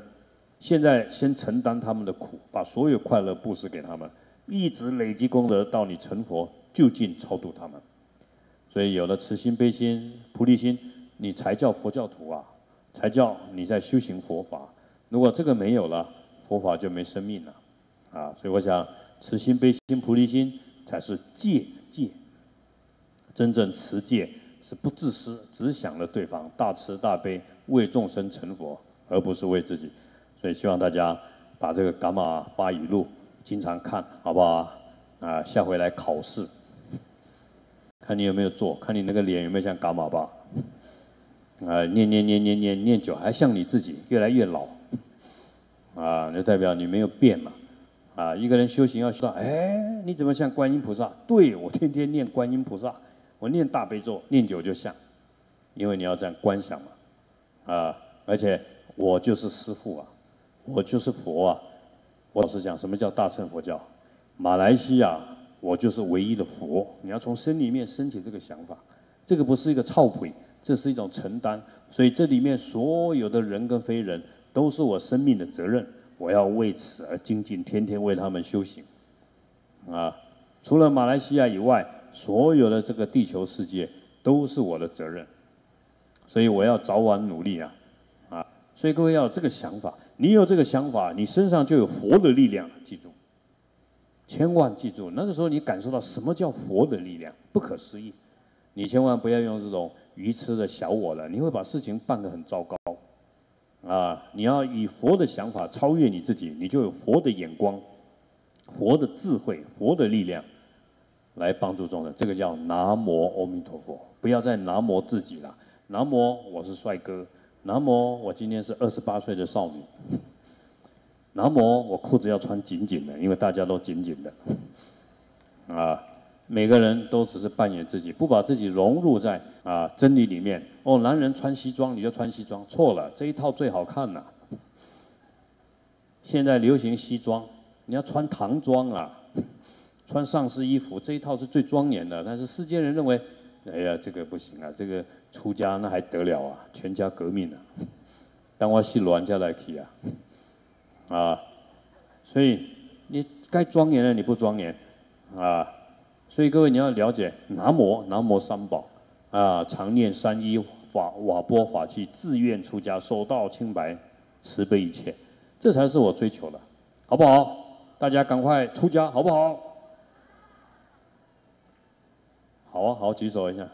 现在先承担他们的苦，把所有快乐布施给他们，一直累积功德到你成佛，就近超度他们。所以有了慈心、悲心、菩提心，你才叫佛教徒啊，才叫你在修行佛法。如果这个没有了， 佛法就没生命了，啊，所以我想，慈心、悲心、菩提心才是戒，真正持戒是不自私，只想着对方，大慈大悲，为众生成佛，而不是为自己。所以希望大家把这个《噶玛巴语录》经常看，好不好？啊，下回来考试，看你有没有做，看你那个脸有没有像噶玛巴，啊，念久，还像你自己，越来越老。 啊，就代表你没有变嘛！啊，一个人修行要修到，哎，你怎么像观音菩萨？对我天天念观音菩萨，我念大悲咒，念久就像，因为你要这样观想嘛。啊，而且我就是师父啊，我就是佛啊。我老实讲，什么叫大乘佛教？马来西亚我就是唯一的佛。你要从心里面升起这个想法，这个不是一个操毁，这是一种承担。所以这里面所有的人跟非人。 都是我生命的责任，我要为此而精进，天天为他们修行，啊！除了马来西亚以外，所有的这个地球世界都是我的责任，所以我要早晚努力啊！啊！所以各位要有这个想法，你有这个想法，你身上就有佛的力量，记住，千万记住，那个时候你感受到什么叫佛的力量，不可思议！你千万不要用这种愚痴的小我了，你会把事情办得很糟糕。 啊！你要以佛的想法超越你自己，你就有佛的眼光、佛的智慧、佛的力量来帮助众人。这个叫南无阿弥陀佛，不要再南无自己了。南无我是帅哥，南无我今天是28岁的少女，南无我裤子要穿紧紧的，因为大家都紧紧的。啊！每个人都只是扮演自己，不把自己融入在啊真理里面。 哦，男人穿西装你就穿西装，错了，这一套最好看了。现在流行西装，你要穿唐装啊，穿上师衣服，这一套是最庄严的。但是世间人认为，哎呀，这个不行啊，这个出家那还得了啊，全家革命啊，但我是乱家来去啊，啊，所以你该庄严的你不庄严啊，所以各位你要了解南无三宝。 啊，常念三一法瓦钵法器，自愿出家，守道清白，慈悲一切，这才是我追求的，好不好？大家赶快出家，好不好？好啊，好，举手一下，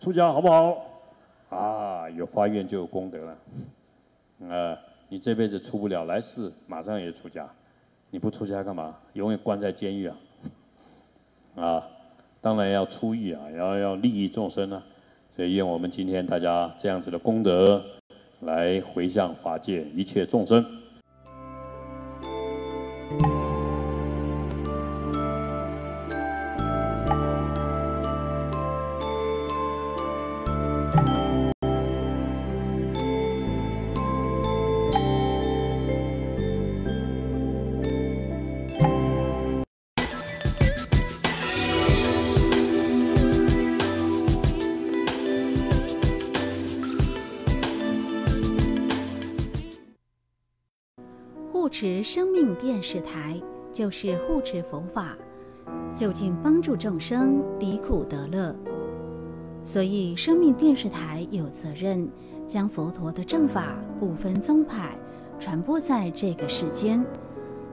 出家好不好？啊，有发愿就有功德了。你这辈子出不了，来世马上也出家，你不出家干嘛？永远关在监狱啊！啊。 当然要出狱啊，要利益众生啊，所以愿我们今天大家这样子的功德，来回向法界一切众生。护持生命电视台就是护持佛法，就近帮助众生离苦得乐。所以，生命电视台有责任将佛陀的正法不分宗派传播在这个世间。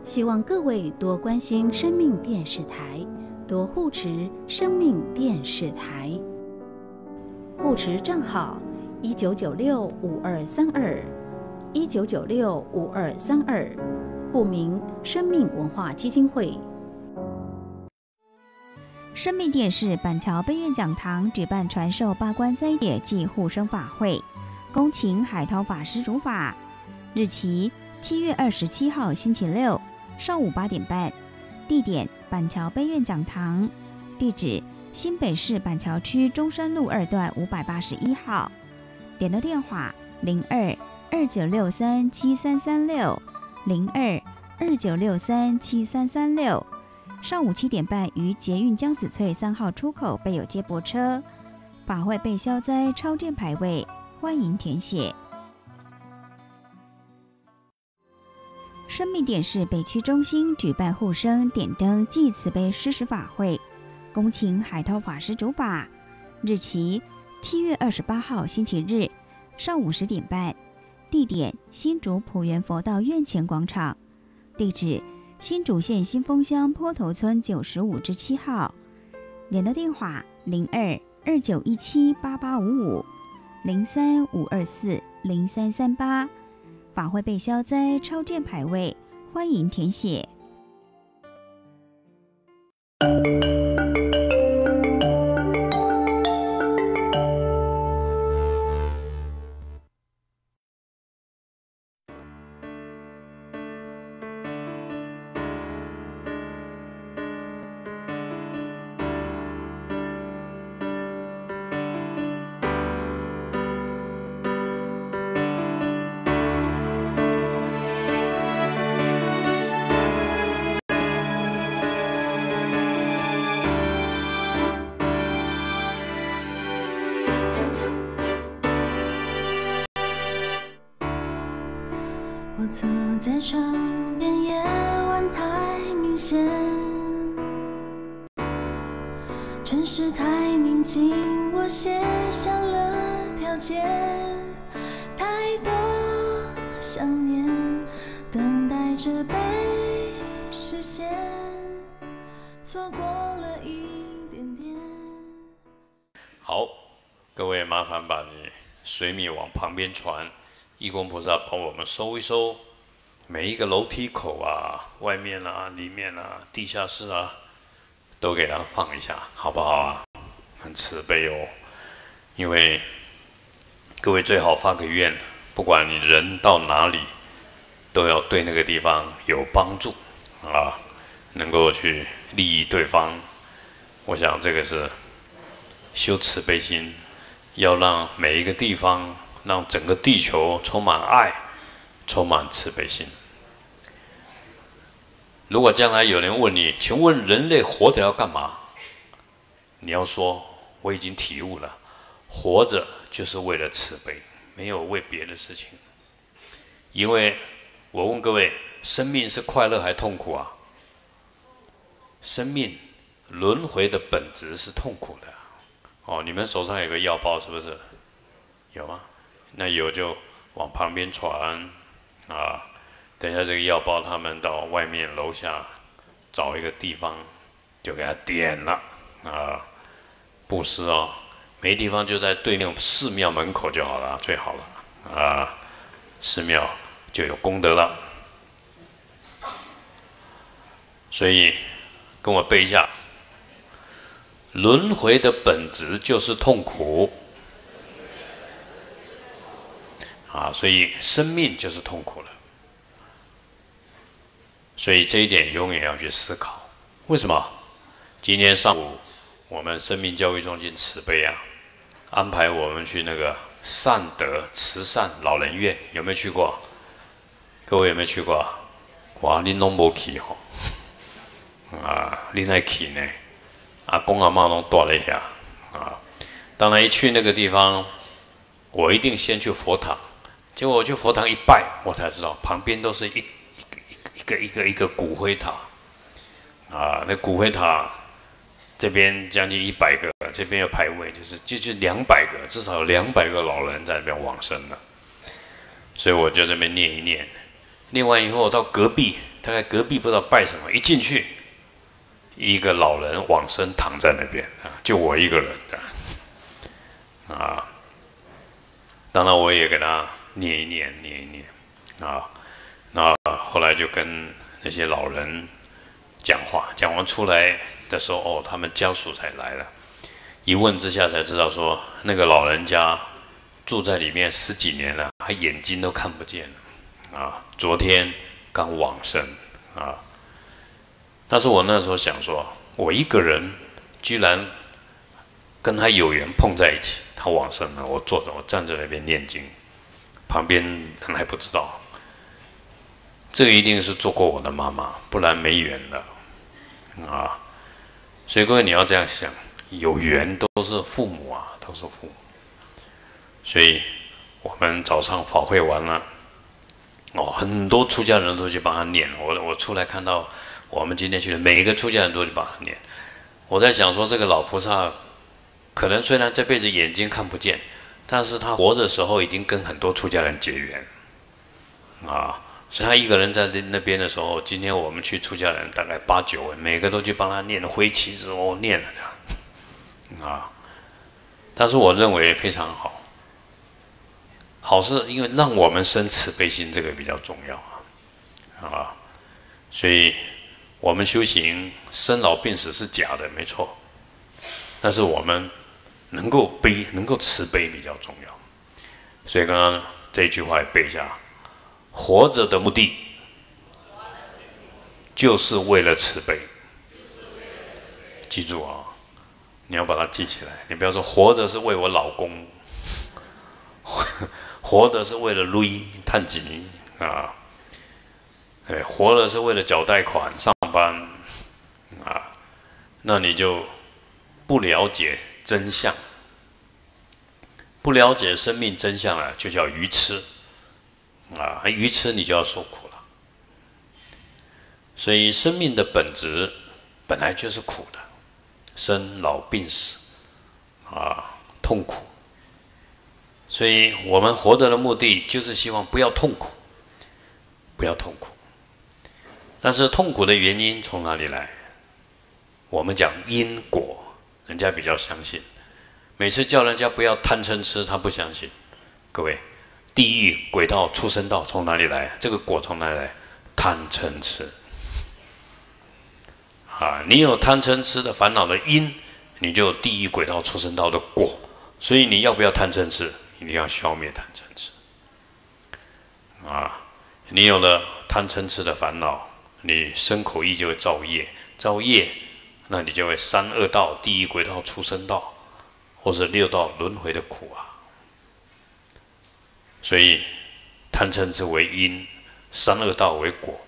希望各位多关心生命电视台，多护持生命电视台。护持账号：19965232。19965232，户名生命文化基金会。生命电视板桥悲愿讲堂举办传授八关斋戒及护生法会，恭请海涛法师主法。日期7月27号星期六上午8点半，地点板桥悲愿讲堂，地址新北市板桥区中山路2段581号，点的电话02-29637336，02-29637336。上午7点半于捷运江子翠3号出口备有接驳车。法会被消灾超荐牌位，欢迎填写。生命电视北区中心举办护生点灯暨慈悲施食法会，恭请海涛法师主法。日期7月28号星期日上午10点半。地点新竹普元佛道院前广场，地址新竹县新丰乡坡头村95-7号，联络电话02-29178855，03-524-0338。法会被消灾超荐牌位，欢迎填写。坐在窗边，夜晚太明显，城市太宁静，我写下了条件，太多想念，等待着被实现，错过了一点点。好，各位麻烦把你水米往旁边传。义工菩萨帮我们收一收，每一个楼梯口啊、外面啊、里面啊、地下室啊，都给它放一下，好不好啊？很慈悲哦，因为各位最好发个愿，不管你人到哪里，都要对那个地方有帮助啊，能够去利益对方。我想这个是修慈悲心，要让每一个地方。让整个地球充满爱，充满慈悲心。如果将来有人问你，请问人类活着要干嘛？你要说，我已经体悟了，活着就是为了慈悲，没有为别的事情。因为我问各位，生命是快乐还痛苦啊？生命轮回的本质是痛苦的。哦，你们手上有个药包是不是？有吗？那有就往旁边传啊！等一下这个药包，他们到外面楼下找一个地方，就给他点了啊！布施哦，没地方就在对面寺庙门口就好了，最好了啊！寺庙就有功德了。所以跟我背一下：轮回的本质就是痛苦。啊，所以生命就是痛苦了，所以这一点永远要去思考。为什么？今天上午我们生命教育中心慈悲啊，安排我们去那个善德慈善老人院，有没有去过？各位有没有去过？哇，你都没去哦！啊，你还去呢？阿公阿嬷都住了一下啊。当然，一去那个地方，我一定先去佛堂。结果我去佛堂一拜，我才知道旁边都是一一个骨灰塔，啊，那骨灰塔这边将近100个，这边有牌位，就是200个，至少有200个老人在那边往生了。所以我就在那边念一念，念完以后到隔壁，大概隔壁不知道拜什么，一进去，一个老人往生躺在那边啊，就我一个人的，啊，当然我也给他念一念啊。 那后来就跟那些老人讲话，讲完出来的时候，哦，他们家属才来了。一问之下才知道说，那个老人家住在里面10几年了，他眼睛都看不见了啊！昨天刚往生啊！但是我那时候想说，我一个人居然跟他有缘碰在一起，他往生了，我坐着，我站在那边念经，旁边人还不知道。 这一定是做过我的妈妈，不然没缘了，啊！所以各位你要这样想，有缘都是父母啊，都是父母。所以我们早上法会完了，哦，很多出家人都去帮他念。我出来看到我们今天去的每一个出家人都去帮他念。我在想说，这个老菩萨可能虽然这辈子眼睛看不见，但是他活的时候已经跟很多出家人结缘，啊。 所以他一个人在那边的时候，今天我们去出家人大概8、9位，每个都去帮他念挥旗子哦，念了这样啊。但是我认为非常好，好是因为让我们生慈悲心，这个比较重要啊。所以我们修行生老病死是假的，没错，但是我们能够悲，能够慈悲比较重要。所以刚刚这一句话也背一下。 活着的目的，就是为了慈悲。记住啊，你要把它记起来。你不要说活着是为我老公，活着是为了累探吉啊，哎，活着是为了缴贷款、上班啊，那你就不了解真相，不了解生命真相啊，就叫愚痴。 啊，还愚痴，你就要受苦了。所以生命的本质本来就是苦的，生老病死，啊，痛苦。所以我们活着的目的就是希望不要痛苦，不要痛苦。但是痛苦的原因从哪里来？我们讲因果，人家比较相信。每次叫人家不要贪嗔痴，他不相信。各位。 地狱、鬼道、畜生道从哪里来？这个果从哪里来？贪嗔痴啊！你有贪嗔痴的烦恼的因，你就有地狱、鬼道、畜生道的果。所以你要不要贪嗔痴？一定要消灭贪嗔痴啊！你有了贪嗔痴的烦恼，你身口意就会造业，造业，那你就会3恶道、地狱、鬼道、畜生道，或是6道轮回的苦啊！ 所以，贪嗔痴为因，3恶道为果。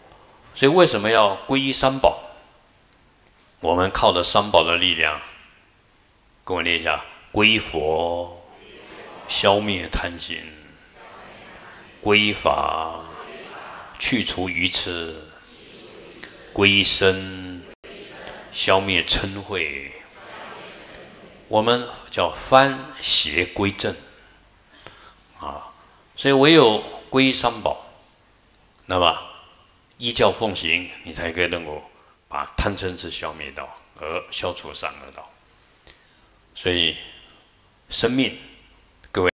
所以为什么要皈依3宝？我们靠着3宝的力量，跟我念一下：皈依佛，消灭贪心；皈依法，去除愚痴；皈依身，消灭嗔恚。我们叫翻邪归正，啊。 所以唯有皈依3宝，那么依教奉行，你才可以能够把贪嗔痴消灭掉，而消除3恶道。所以，生命